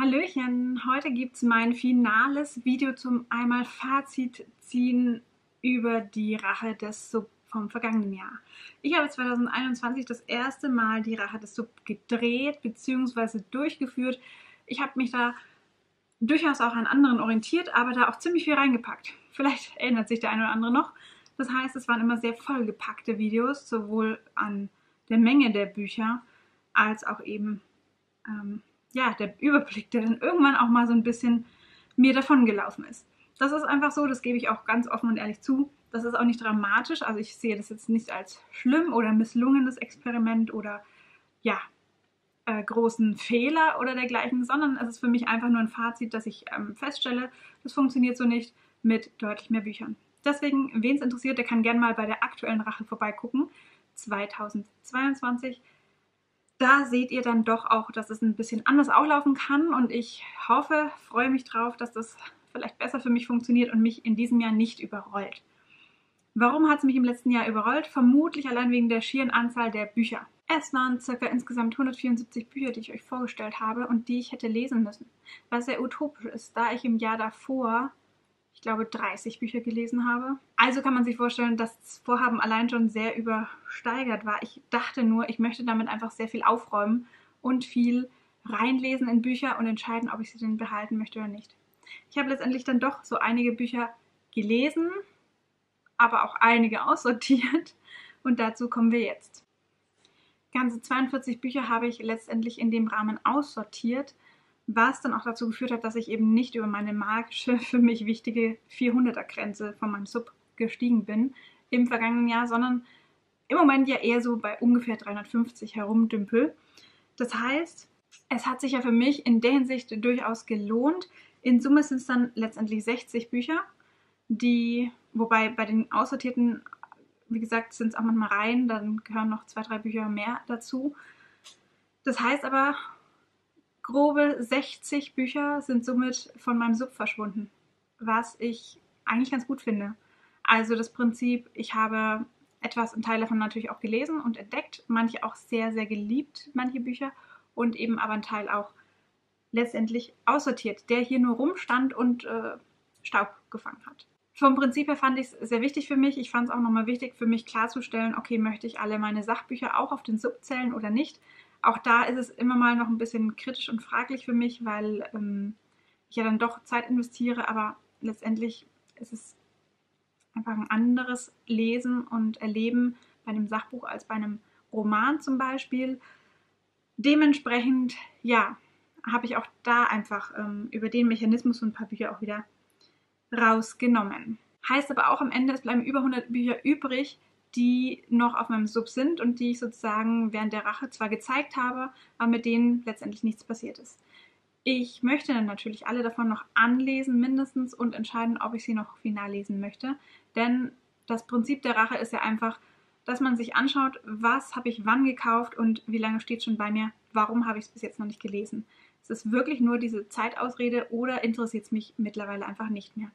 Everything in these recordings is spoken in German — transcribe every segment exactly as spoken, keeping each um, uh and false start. Hallöchen, heute gibt es mein finales Video zum einmal Fazit ziehen über die Rache des SuB vom vergangenen Jahr. Ich habe zwanzig einundzwanzig das erste Mal die Rache des SuB gedreht bzw. durchgeführt. Ich habe mich da durchaus auch an anderen orientiert, aber da auch ziemlich viel reingepackt. Vielleicht erinnert sich der eine oder andere noch. Das heißt, es waren immer sehr vollgepackte Videos, sowohl an der Menge der Bücher als auch eben ähm, ja, der Überblick, der dann irgendwann auch mal so ein bisschen mir davon gelaufen ist. Das ist einfach so, das gebe ich auch ganz offen und ehrlich zu. Das ist auch nicht dramatisch, also ich sehe das jetzt nicht als schlimm oder misslungenes Experiment oder ja, äh, großen Fehler oder dergleichen, sondern es ist für mich einfach nur ein Fazit, dass ich ähm, feststelle, das funktioniert so nicht mit deutlich mehr Büchern. Deswegen, wen es interessiert, der kann gerne mal bei der aktuellen Rache vorbeigucken, zweitausendzweiundzwanzig. Da seht ihr dann doch auch, dass es ein bisschen anders auch laufen kann und ich hoffe, freue mich drauf, dass das vielleicht besser für mich funktioniert und mich in diesem Jahr nicht überrollt. Warum hat es mich im letzten Jahr überrollt? Vermutlich allein wegen der schieren Anzahl der Bücher. Es waren ca. insgesamt hundertvierundsiebzig Bücher, die ich euch vorgestellt habe und die ich hätte lesen müssen, was sehr utopisch ist, da ich im Jahr davor, ich glaube, dreißig Bücher gelesen habe. Also kann man sich vorstellen, dass das Vorhaben allein schon sehr übersteigert war. Ich dachte nur, ich möchte damit einfach sehr viel aufräumen und viel reinlesen in Bücher und entscheiden, ob ich sie denn behalten möchte oder nicht. Ich habe letztendlich dann doch so einige Bücher gelesen, aber auch einige aussortiert und dazu kommen wir jetzt. Ganze zweiundvierzig Bücher habe ich letztendlich in dem Rahmen aussortiert, was dann auch dazu geführt hat, dass ich eben nicht über meine magische, für mich wichtige vierhunderter-Grenze von meinem SuB gestiegen bin im vergangenen Jahr, sondern im Moment ja eher so bei ungefähr dreihundertfünfzig herumdümpel. Das heißt, es hat sich ja für mich in der Hinsicht durchaus gelohnt. In Summe sind es dann letztendlich sechzig Bücher, die, wobei bei den aussortierten, wie gesagt, sind es auch manchmal Reihen, dann gehören noch zwei, drei Bücher mehr dazu. Das heißt aber, grobe sechzig Bücher sind somit von meinem SuB verschwunden, was ich eigentlich ganz gut finde. Also das Prinzip, ich habe etwas und Teil davon natürlich auch gelesen und entdeckt, manche auch sehr, sehr geliebt, manche Bücher und eben aber ein Teil auch letztendlich aussortiert, der hier nur rumstand und äh, Staub gefangen hat. Vom Prinzip her fand ich es sehr wichtig für mich. Ich fand es auch nochmal wichtig für mich klarzustellen, okay, möchte ich alle meine Sachbücher auch auf den SuB zählen oder nicht? Auch da ist es immer mal noch ein bisschen kritisch und fraglich für mich, weil ähm, ich ja dann doch Zeit investiere, aber letztendlich ist es einfach ein anderes Lesen und Erleben bei einem Sachbuch als bei einem Roman zum Beispiel. Dementsprechend, ja, habe ich auch da einfach ähm, über den Mechanismus und ein paar Bücher auch wieder rausgenommen. Heißt aber auch am Ende, es bleiben über hundert Bücher übrig, die noch auf meinem SuB sind und die ich sozusagen während der Rache zwar gezeigt habe, aber mit denen letztendlich nichts passiert ist. Ich möchte dann natürlich alle davon noch anlesen mindestens und entscheiden, ob ich sie noch final lesen möchte, denn das Prinzip der Rache ist ja einfach, dass man sich anschaut, was habe ich wann gekauft und wie lange steht es schon bei mir, warum habe ich es bis jetzt noch nicht gelesen. Es ist wirklich nur diese Zeitausrede oder interessiert es mich mittlerweile einfach nicht mehr.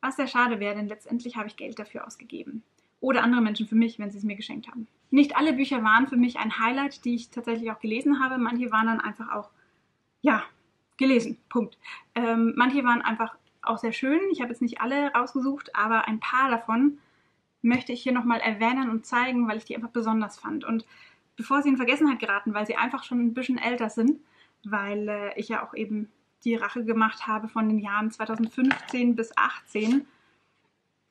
Was sehr schade wäre, denn letztendlich habe ich Geld dafür ausgegeben. Oder andere Menschen für mich, wenn sie es mir geschenkt haben. Nicht alle Bücher waren für mich ein Highlight, die ich tatsächlich auch gelesen habe. Manche waren dann einfach auch, ja, gelesen, Punkt. Ähm, manche waren einfach auch sehr schön. Ich habe jetzt nicht alle rausgesucht, aber ein paar davon möchte ich hier nochmal erwähnen und zeigen, weil ich die einfach besonders fand. Und bevor sie in Vergessenheit geraten, weil sie einfach schon ein bisschen älter sind, weil äh, ich ja auch eben die Rache gemacht habe von den Jahren zweitausendfünfzehn bis zweitausendachtzehn,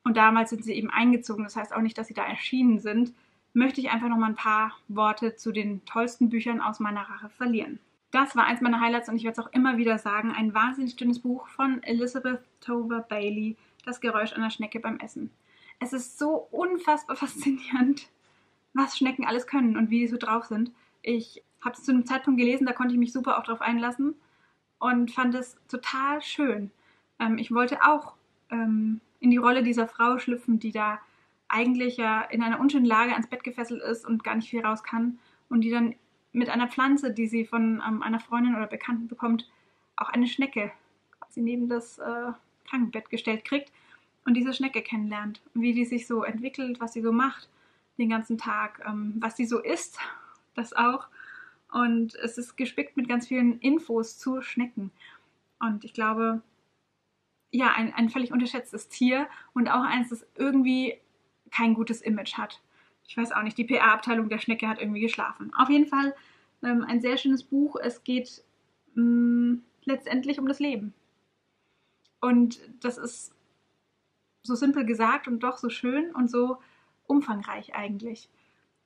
und damals sind sie eben eingezogen, das heißt auch nicht, dass sie da erschienen sind, möchte ich einfach nochmal ein paar Worte zu den tollsten Büchern aus meiner Rache verlieren. Das war eins meiner Highlights und ich werde es auch immer wieder sagen, ein wahnsinnig dünnes Buch von Elisabeth Tova Bailey, Das Geräusch an der Schnecke beim Essen. Es ist so unfassbar faszinierend, was Schnecken alles können und wie die so drauf sind. Ich habe es zu einem Zeitpunkt gelesen, da konnte ich mich super auch drauf einlassen und fand es total schön. Ähm, ich wollte auch Ähm, in die Rolle dieser Frau schlüpfen, die da eigentlich ja in einer unschönen Lage ans Bett gefesselt ist und gar nicht viel raus kann und die dann mit einer Pflanze, die sie von ähm, einer Freundin oder Bekannten bekommt, auch eine Schnecke quasi neben das äh, Krankenbett gestellt kriegt und diese Schnecke kennenlernt, wie die sich so entwickelt, was sie so macht den ganzen Tag, ähm, was sie so isst, das auch, und es ist gespickt mit ganz vielen Infos zu Schnecken. Und ich glaube, ja, ein, ein völlig unterschätztes Tier und auch eins, das irgendwie kein gutes Image hat. Ich weiß auch nicht, die P R-Abteilung der Schnecke hat irgendwie geschlafen. Auf jeden Fall ähm, ein sehr schönes Buch. Es geht mh, letztendlich um das Leben. Und das ist so simpel gesagt und doch so schön und so umfangreich eigentlich.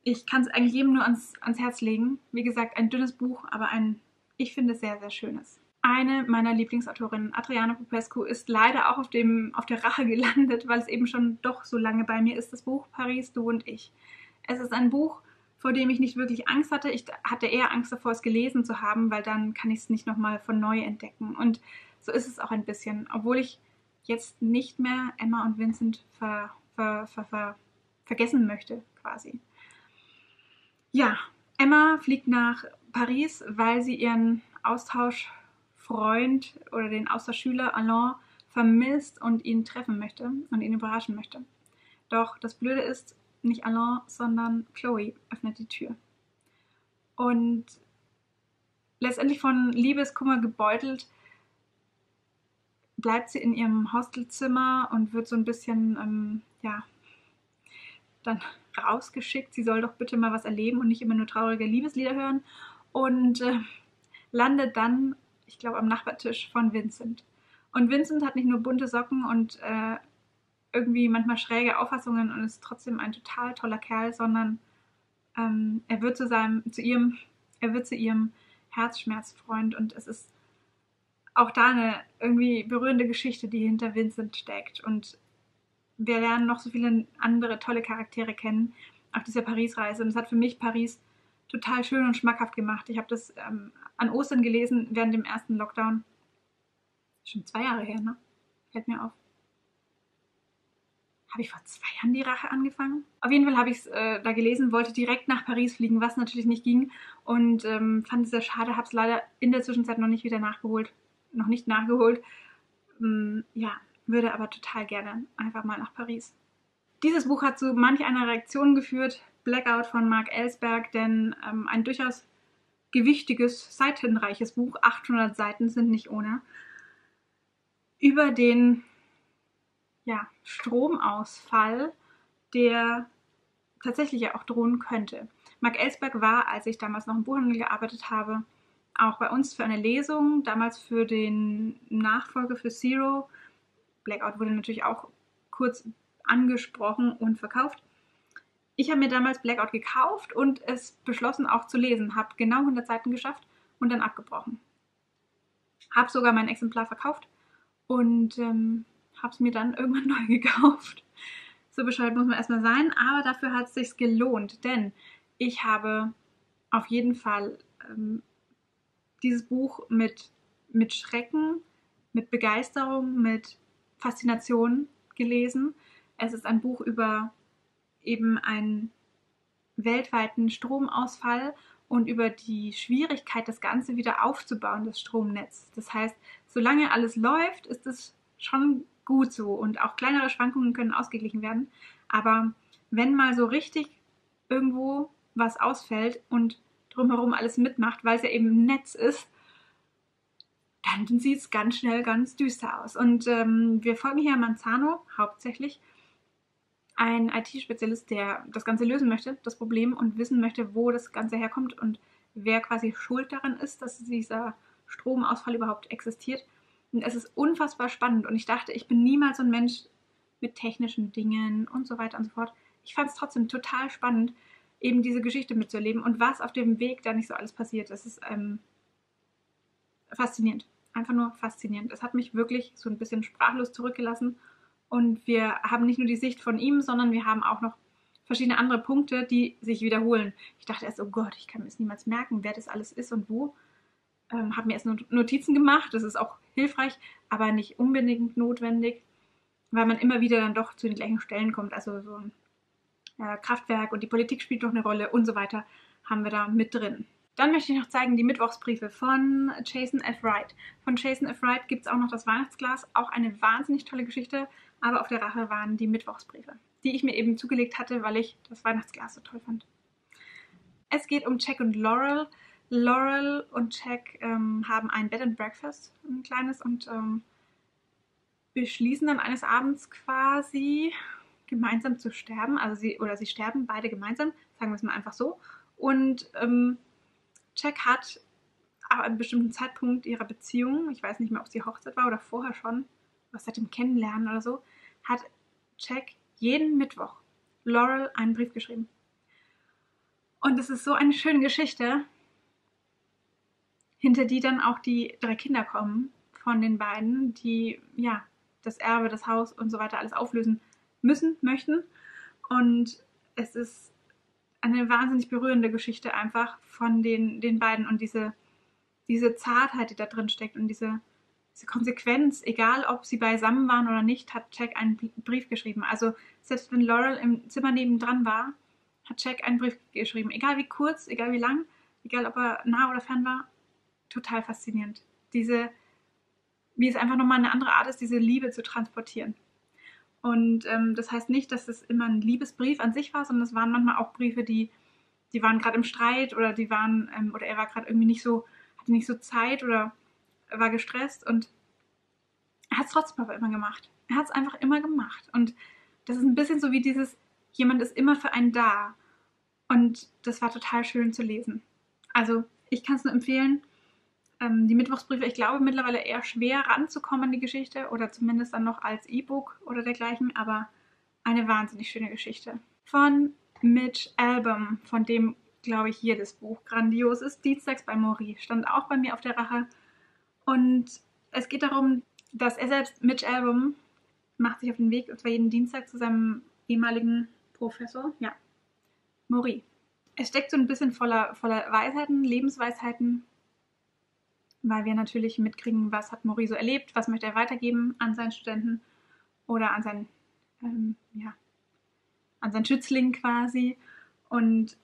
Ich kann es eigentlich jedem nur ans, ans Herz legen. Wie gesagt, ein dünnes Buch, aber ein, ich finde, sehr, sehr schönes. Eine meiner Lieblingsautorinnen, Adriana Popescu, ist leider auch auf, dem, auf der Rache gelandet, weil es eben schon doch so lange bei mir ist, das Buch Paris, du und ich. Es ist ein Buch, vor dem ich nicht wirklich Angst hatte. Ich hatte eher Angst davor, es gelesen zu haben, weil dann kann ich es nicht nochmal von neu entdecken. Und so ist es auch ein bisschen, obwohl ich jetzt nicht mehr Emma und Vincent ver, ver, ver, ver, vergessen möchte, quasi. Ja, Emma fliegt nach Paris, weil sie ihren Austausch Freund oder den Austauschschüler Alain vermisst und ihn treffen möchte und ihn überraschen möchte. Doch das Blöde ist, nicht Alain, sondern Chloe öffnet die Tür. Und letztendlich von Liebeskummer gebeutelt, bleibt sie in ihrem Hostelzimmer und wird so ein bisschen, ähm, ja, dann rausgeschickt. Sie soll doch bitte mal was erleben und nicht immer nur traurige Liebeslieder hören. Und äh, landet dann, ich glaube, am Nachbartisch von Vincent. Und Vincent hat nicht nur bunte Socken und äh, irgendwie manchmal schräge Auffassungen und ist trotzdem ein total toller Kerl, sondern ähm, er wird zu seinem, zu ihrem, er wird zu ihrem Herzschmerzfreund. Und es ist auch da eine irgendwie berührende Geschichte, die hinter Vincent steckt. Und wir lernen noch so viele andere tolle Charaktere kennen auf dieser Paris-Reise. Und es hat für mich Paris total schön und schmackhaft gemacht. Ich habe das ähm, an Ostern gelesen, während dem ersten Lockdown. Schon zwei Jahre her, ne? Fällt mir auf. Habe ich vor zwei Jahren die Rache angefangen? Auf jeden Fall habe ich es äh, da gelesen, wollte direkt nach Paris fliegen, was natürlich nicht ging. Und ähm, fand es sehr schade, habe es leider in der Zwischenzeit noch nicht wieder nachgeholt. Noch nicht nachgeholt. Ähm, ja, würde aber total gerne einfach mal nach Paris. Dieses Buch hat zu manch einer Reaktion geführt. Blackout von Marc Elsberg, denn ähm, ein durchaus gewichtiges, seitenreiches Buch, achthundert Seiten sind nicht ohne, über den ja, Stromausfall, der tatsächlich ja auch drohen könnte. Marc Elsberg war, als ich damals noch im Buchhandel gearbeitet habe, auch bei uns für eine Lesung, damals für den Nachfolger für Zero. Blackout wurde natürlich auch kurz angesprochen und verkauft. Ich habe mir damals Blackout gekauft und es beschlossen auch zu lesen. Habe genau hundert Seiten geschafft und dann abgebrochen. Habe sogar mein Exemplar verkauft und ähm, habe es mir dann irgendwann neu gekauft. So bescheuert muss man erstmal sein, aber dafür hat es sich gelohnt, denn ich habe auf jeden Fall ähm, dieses Buch mit, mit Schrecken, mit Begeisterung, mit Faszination gelesen. Es ist ein Buch über eben einen weltweiten Stromausfall und über die Schwierigkeit, das Ganze wieder aufzubauen, das Stromnetz. Das heißt, solange alles läuft, ist es schon gut so und auch kleinere Schwankungen können ausgeglichen werden. Aber wenn mal so richtig irgendwo was ausfällt und drumherum alles mitmacht, weil es ja eben Netz ist, dann sieht es ganz schnell ganz düster aus. Und ähm, wir folgen hier Manzano hauptsächlich, ein I T-Spezialist, der das Ganze lösen möchte, das Problem, und wissen möchte, wo das Ganze herkommt und wer quasi schuld daran ist, dass dieser Stromausfall überhaupt existiert. Und es ist unfassbar spannend und ich dachte, ich bin niemals so ein Mensch mit technischen Dingen und so weiter und so fort. Ich fand es trotzdem total spannend, eben diese Geschichte mitzuerleben und was auf dem Weg da nicht so alles passiert. Es ist ähm, faszinierend, einfach nur faszinierend. Es hat mich wirklich so ein bisschen sprachlos zurückgelassen. Und wir haben nicht nur die Sicht von ihm, sondern wir haben auch noch verschiedene andere Punkte, die sich wiederholen. Ich dachte erst, oh Gott, ich kann mir das niemals merken, wer das alles ist und wo. Ähm, habe mir erst Notizen gemacht, das ist auch hilfreich, aber nicht unbedingt notwendig, weil man immer wieder dann doch zu den gleichen Stellen kommt. Also so ein äh, Kraftwerk und die Politik spielt noch eine Rolle und so weiter haben wir da mit drin. Dann möchte ich noch zeigen die Mittwochsbriefe von Jason F. Wright. Von Jason F. Wright gibt es auch noch das Weihnachtsglas, auch eine wahnsinnig tolle Geschichte, aber auf der Rache waren die Mittwochsbriefe, die ich mir eben zugelegt hatte, weil ich das Weihnachtsglas so toll fand. Es geht um Jack und Laurel. Laurel und Jack ähm, haben ein Bed and Breakfast, ein kleines, und ähm, beschließen dann eines Abends quasi gemeinsam zu sterben. Also sie, oder sie sterben beide gemeinsam, sagen wir es mal einfach so. Und ähm, Jack hat ab einem bestimmten Zeitpunkt ihrer Beziehung, ich weiß nicht mehr, ob es die Hochzeit war oder vorher schon, was seit dem Kennenlernen oder so, hat Jack jeden Mittwoch Laurel einen Brief geschrieben. Und es ist so eine schöne Geschichte, hinter die dann auch die drei Kinder kommen von den beiden, die ja das Erbe, das Haus und so weiter alles auflösen müssen, möchten. Und es ist eine wahnsinnig berührende Geschichte einfach von den, den beiden und diese, diese Zartheit, die da drin steckt, und diese, diese Konsequenz, egal ob sie beisammen waren oder nicht, hat Jack einen Brief geschrieben. Also selbst wenn Laurel im Zimmer nebendran war, hat Jack einen Brief geschrieben. Egal wie kurz, egal wie lang, egal ob er nah oder fern war, total faszinierend. Diese, wie es einfach nochmal eine andere Art ist, diese Liebe zu transportieren. Und ähm, das heißt nicht, dass es immer ein Liebesbrief an sich war, sondern es waren manchmal auch Briefe, die, die waren gerade im Streit, oder die waren, ähm, oder er war gerade irgendwie nicht so, hatte nicht so Zeit oder war gestresst, und er hat es trotzdem aber immer gemacht. Er hat es einfach immer gemacht. Und das ist ein bisschen so wie dieses, jemand ist immer für einen da. Und das war total schön zu lesen. Also ich kann es nur empfehlen, ähm, die Mittwochsbriefe, ich glaube mittlerweile eher schwer ranzukommen an die Geschichte, oder zumindest dann noch als E-Book oder dergleichen, aber eine wahnsinnig schöne Geschichte. Von Mitch Albom, von dem, glaube ich, jedes Buch grandios ist, Dienstags bei Morrie, stand auch bei mir auf der Rache. Und es geht darum, dass er selbst, Mitch Albom, macht sich auf den Weg, und zwar jeden Dienstag zu seinem ehemaligen Professor, ja, Morrie. Es steckt so ein bisschen voller, voller Weisheiten, Lebensweisheiten, weil wir natürlich mitkriegen, was hat Morrie so erlebt, was möchte er weitergeben an seinen Studenten oder an seinen, ähm, ja, an seinen Schützling quasi. Und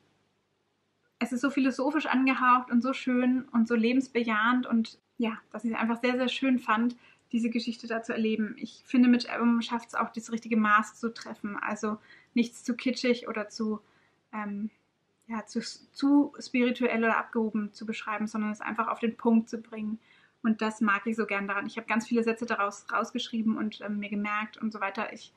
es ist so philosophisch angehaucht und so schön und so lebensbejahend, und ja, dass ich es einfach sehr, sehr schön fand, diese Geschichte da zu erleben. Ich finde, Mitch Albom schafft es auch, das richtige Maß zu treffen. Also nichts zu kitschig oder zu, ähm, ja, zu, zu spirituell oder abgehoben zu beschreiben, sondern es einfach auf den Punkt zu bringen. Und das mag ich so gern daran. Ich habe ganz viele Sätze daraus rausgeschrieben und ähm, mir gemerkt und so weiter. Ich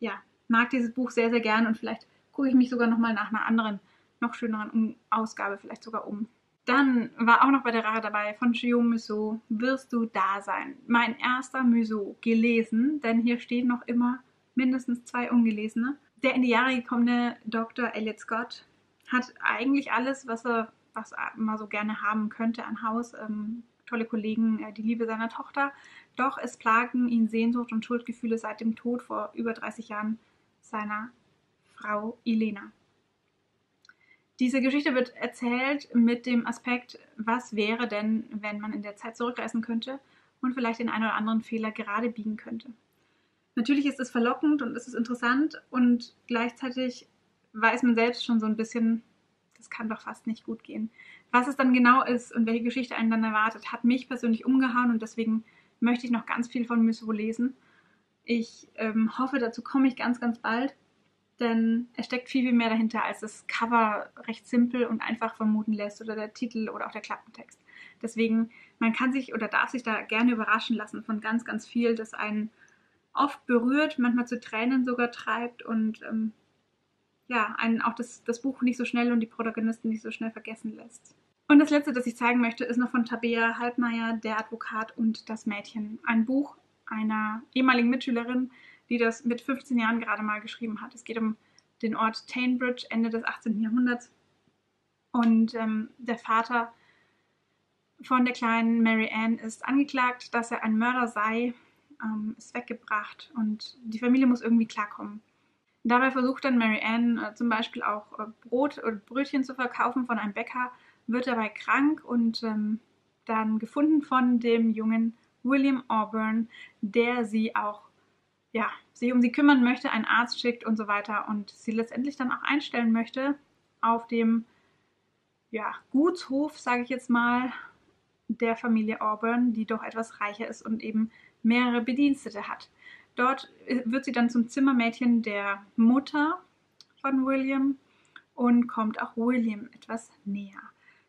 ja, mag dieses Buch sehr, sehr gern, und vielleicht gucke ich mich sogar nochmal nach einer anderen, noch schöneren Ausgabe vielleicht sogar um. Dann war auch noch bei der Rache dabei von Guillaume Musso, Wirst du da sein? Mein erster Musso, gelesen, denn hier stehen noch immer mindestens zwei ungelesene. Der in die Jahre gekommene Doktor Elliot Scott hat eigentlich alles, was er, was er mal so gerne haben könnte an Haus, ähm, tolle Kollegen, äh, die Liebe seiner Tochter. Doch es plagen ihn Sehnsucht und Schuldgefühle seit dem Tod vor über dreißig Jahren seiner Frau Elena. Diese Geschichte wird erzählt mit dem Aspekt, was wäre denn, wenn man in der Zeit zurückreisen könnte und vielleicht den einen oder anderen Fehler gerade biegen könnte. Natürlich ist es verlockend und es ist interessant, und gleichzeitig weiß man selbst schon so ein bisschen, das kann doch fast nicht gut gehen. Was es dann genau ist und welche Geschichte einen dann erwartet, hat mich persönlich umgehauen, und deswegen möchte ich noch ganz viel von Musso lesen. Ich ähm, hoffe, dazu komme ich ganz, ganz bald. Denn es steckt viel, viel mehr dahinter, als das Cover recht simpel und einfach vermuten lässt, oder der Titel oder auch der Klappentext. Deswegen, man kann sich oder darf sich da gerne überraschen lassen von ganz, ganz viel, das einen oft berührt, manchmal zu Tränen sogar treibt, und ähm, ja, einen auch das, das Buch nicht so schnell und die Protagonisten nicht so schnell vergessen lässt. Und das Letzte, das ich zeigen möchte, ist noch von Tabea Halbmeyer, Der Advokat und das Mädchen. Ein Buch einer ehemaligen Mitschülerin, die das mit fünfzehn Jahren gerade mal geschrieben hat. Es geht um den Ort Tainbridge, Ende des achtzehnten Jahrhunderts. Und ähm, der Vater von der kleinen Mary Ann ist angeklagt, dass er ein Mörder sei, ähm, ist weggebracht, und die Familie muss irgendwie klarkommen. Dabei versucht dann Mary Ann äh, zum Beispiel auch äh, Brot oder Brötchen zu verkaufen von einem Bäcker, wird dabei krank und ähm, dann gefunden von dem jungen William Auburn, der sie auch ja, sich um sie kümmern möchte, einen Arzt schickt und so weiter, und sie letztendlich dann auch einstellen möchte auf dem ja, Gutshof, sage ich jetzt mal, der Familie Auburn, die doch etwas reicher ist und eben mehrere Bedienstete hat. Dort wird sie dann zum Zimmermädchen der Mutter von William und kommt auch William etwas näher.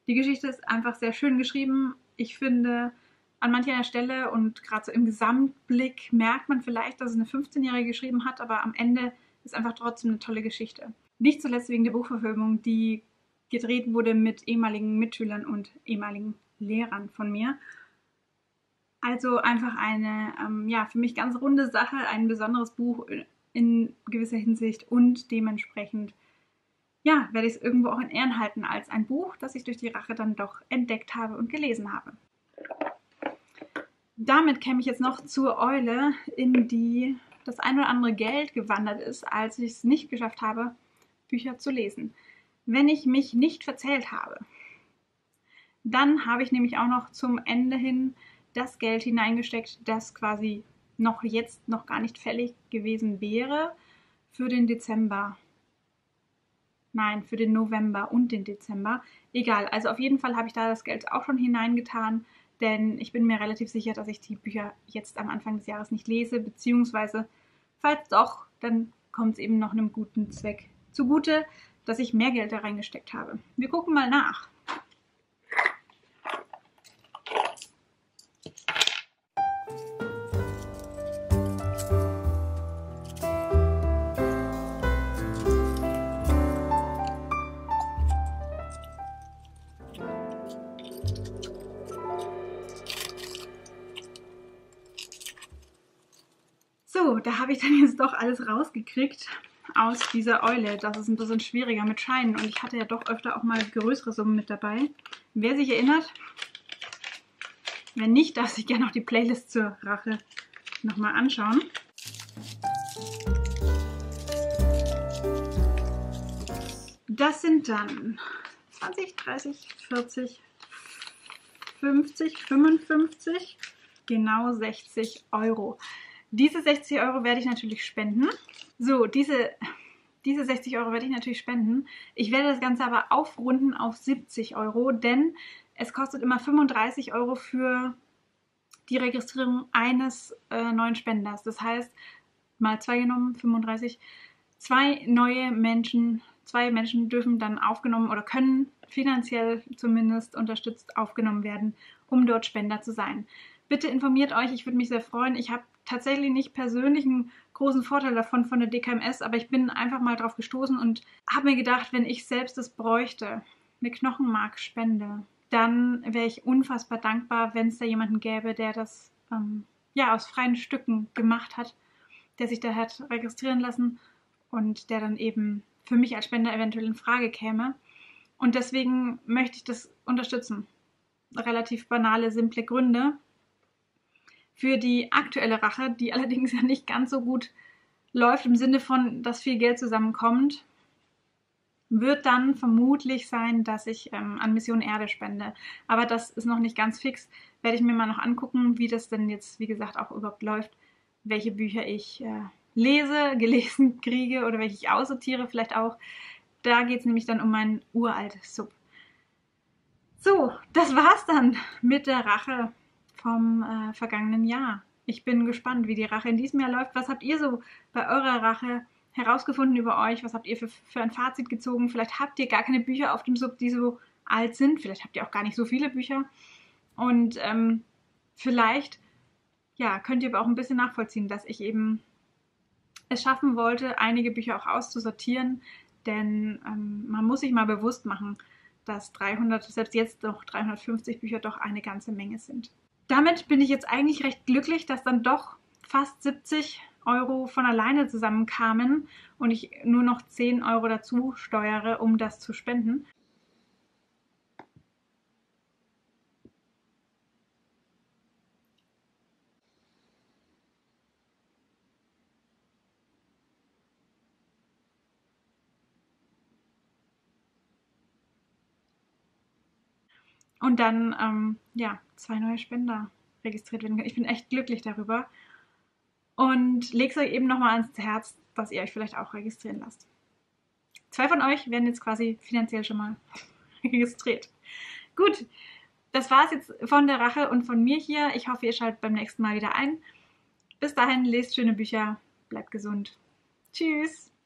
Die Geschichte ist einfach sehr schön geschrieben. Ich finde, an mancher Stelle und gerade so im Gesamtblick merkt man vielleicht, dass es eine fünfzehnjährige geschrieben hat, aber am Ende ist einfach trotzdem eine tolle Geschichte. Nicht zuletzt wegen der Buchverfilmung, die gedreht wurde mit ehemaligen Mitschülern und ehemaligen Lehrern von mir. Also einfach eine, ähm, ja, für mich ganz runde Sache, ein besonderes Buch in gewisser Hinsicht und dementsprechend, ja, werde ich es irgendwo auch in Ehren halten als ein Buch, das ich durch die Rache dann doch entdeckt habe und gelesen habe. Damit käme ich jetzt noch zur Eule, in die das ein oder andere Geld gewandert ist, als ich es nicht geschafft habe, Bücher zu lesen. Wenn ich mich nicht verzählt habe, dann habe ich nämlich auch noch zum Ende hin das Geld hineingesteckt, das quasi noch jetzt noch gar nicht fällig gewesen wäre für den Dezember. Nein, für den November und den Dezember. Egal, also auf jeden Fall habe ich da das Geld auch schon hineingetan, denn ich bin mir relativ sicher, dass ich die Bücher jetzt am Anfang des Jahres nicht lese, beziehungsweise, falls doch, dann kommt es eben noch einem guten Zweck zugute, dass ich mehr Geld da reingesteckt habe. Wir gucken mal nach. So, da habe ich dann jetzt doch alles rausgekriegt aus dieser Eule. Das ist ein bisschen schwieriger mit Scheinen und ich hatte ja doch öfter auch mal größere Summen mit dabei. Wer sich erinnert, wenn nicht, darf sich gerne noch die Playlist zur Rache nochmal anschauen. Das sind dann zwanzig, dreißig, vierzig, fünfzig, fünfundfünfzig, genau sechzig Euro. Diese sechzig Euro werde ich natürlich spenden. So, diese, diese sechzig Euro werde ich natürlich spenden. Ich werde das Ganze aber aufrunden auf siebzig Euro, denn es kostet immer fünfunddreißig Euro für die Registrierung eines äh, neuen Spenders. Das heißt, mal zwei genommen, fünfunddreißig. Zwei neue Menschen, zwei Menschen dürfen dann aufgenommen oder können finanziell zumindest unterstützt aufgenommen werden, um dort Spender zu sein. Bitte informiert euch, ich würde mich sehr freuen. Ich habe tatsächlich nicht persönlich einen großen Vorteil davon von der D K M S, aber ich bin einfach mal drauf gestoßen und habe mir gedacht, wenn ich selbst das bräuchte, eine Knochenmarkspende, dann wäre ich unfassbar dankbar, wenn es da jemanden gäbe, der das ähm, ja, aus freien Stücken gemacht hat, der sich da hat registrieren lassen und der dann eben für mich als Spender eventuell in Frage käme. Und deswegen möchte ich das unterstützen. Relativ banale, simple Gründe. Für die aktuelle Rache, die allerdings ja nicht ganz so gut läuft, im Sinne von, dass viel Geld zusammenkommt, wird dann vermutlich sein, dass ich ähm, an Mission Erde spende. Aber das ist noch nicht ganz fix. Werde ich mir mal noch angucken, wie das denn jetzt, wie gesagt, auch überhaupt läuft, welche Bücher ich äh, lese, gelesen kriege oder welche ich aussortiere vielleicht auch. Da geht es nämlich dann um mein uraltes SuB. So, das war's dann mit der Rache vom äh, vergangenen Jahr. Ich bin gespannt, wie die Rache in diesem Jahr läuft. Was habt ihr so bei eurer Rache herausgefunden über euch? Was habt ihr für, für ein Fazit gezogen? Vielleicht habt ihr gar keine Bücher auf dem SuB, die so alt sind. Vielleicht habt ihr auch gar nicht so viele Bücher. Und ähm, vielleicht ja, könnt ihr aber auch ein bisschen nachvollziehen, dass ich eben es schaffen wollte, einige Bücher auch auszusortieren. Denn ähm, man muss sich mal bewusst machen, dass dreihundert, selbst jetzt noch dreihundertfünfzig Bücher doch eine ganze Menge sind. Damit bin ich jetzt eigentlich recht glücklich, dass dann doch fast siebzig Euro von alleine zusammenkamen und ich nur noch zehn Euro dazu steuere, um das zu spenden. Und dann, ähm, ja, zwei neue Spender registriert werden können. Ich bin echt glücklich darüber. Und lege es euch eben nochmal ans Herz, dass ihr euch vielleicht auch registrieren lasst. Zwei von euch werden jetzt quasi finanziell schon mal registriert. Gut, das war es jetzt von der Rache und von mir hier. Ich hoffe, ihr schaltet beim nächsten Mal wieder ein. Bis dahin, lest schöne Bücher, bleibt gesund. Tschüss!